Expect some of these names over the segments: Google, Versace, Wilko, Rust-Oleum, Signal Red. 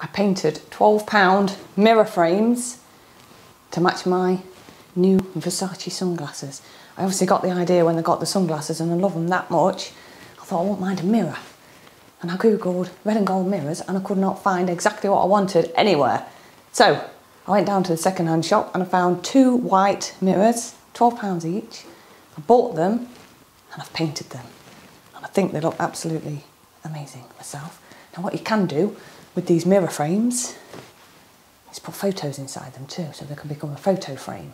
I painted £12 mirror frames to match my new Versace sunglasses. I obviously got the idea when I got the sunglasses and I love them that much, I thought I won't mind a mirror. And I googled red and gold mirrors and I could not find exactly what I wanted anywhere. So I went down to the second-hand shop and I found two white mirrors, £12 each. I bought them and I've painted them. And I think they look absolutely amazing myself. Now what you can do with these mirror frames is put photos inside them too, so they can become a photo frame.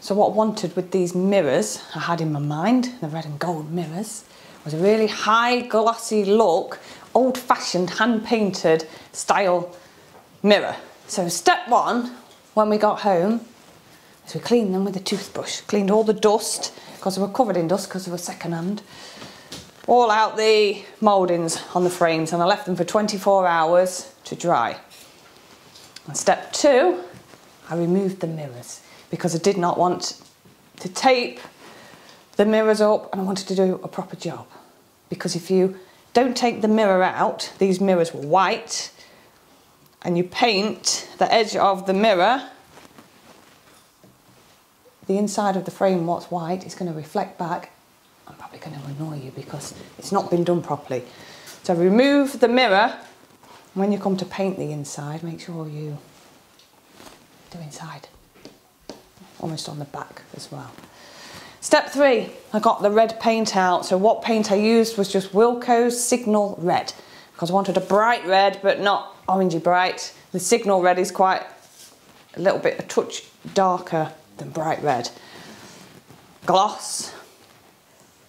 So what I wanted with these mirrors, I had in my mind, the red and gold mirrors, was a really high, glossy look, old-fashioned, hand-painted style mirror. So step one, when we got home, is we cleaned them with a toothbrush. Cleaned all the dust, because they were covered in dust because they were second-hand. All out the mouldings on the frames, and I left them for 24 hours to dry. And step two, I removed the mirrors, because I did not want to tape the mirrors up and I wanted to do a proper job. Because if you don't take the mirror out, these mirrors were white, and you paint the edge of the mirror, the inside of the frame, what's white, is going to reflect back. I'm probably going to annoy you because it's not been done properly. So remove the mirror. When you come to paint the inside, make sure you do inside, almost on the back as well. Step three, I got the red paint out. So what paint I used was just Wilko's Signal Red, because I wanted a bright red, but not orangey bright. The Signal Red is quite a little bit, a touch darker than bright red. Gloss,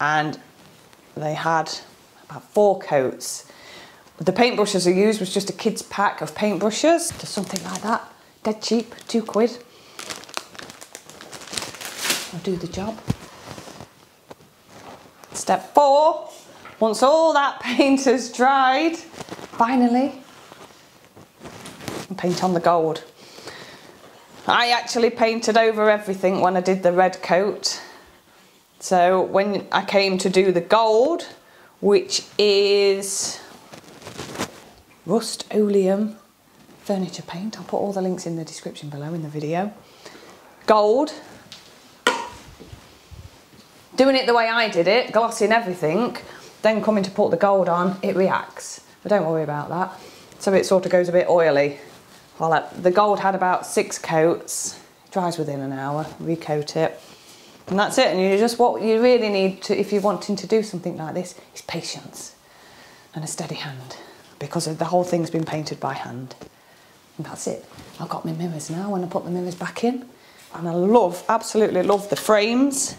and they had about 4 coats. The paintbrushes I used was just a kid's pack of paintbrushes, just something like that, dead cheap, £2. I'll do the job. Step four, once all that paint has dried, finally, paint on the gold. I actually painted over everything when I did the red coat. So when I came to do the gold, which is Rust-Oleum furniture paint, I'll put all the links in the description below in the video. Gold. Doing it the way I did it, glossing everything, then coming to put the gold on, it reacts. But don't worry about that. So it sort of goes a bit oily. Well, the gold had about 6 coats, dries within an hour, recoat it, and that's it. And you just, what you really need to, if you're wanting to do something like this, is patience and a steady hand, because the whole thing's been painted by hand. And that's it. I've got my mirrors now, and I put the mirrors back in, and I love, absolutely love the frames.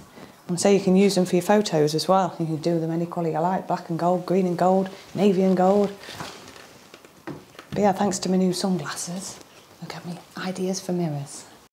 And so you can use them for your photos as well. You can do them any colour you like, black and gold, green and gold, navy and gold. But yeah, thanks to my new sunglasses, look at me, ideas for mirrors.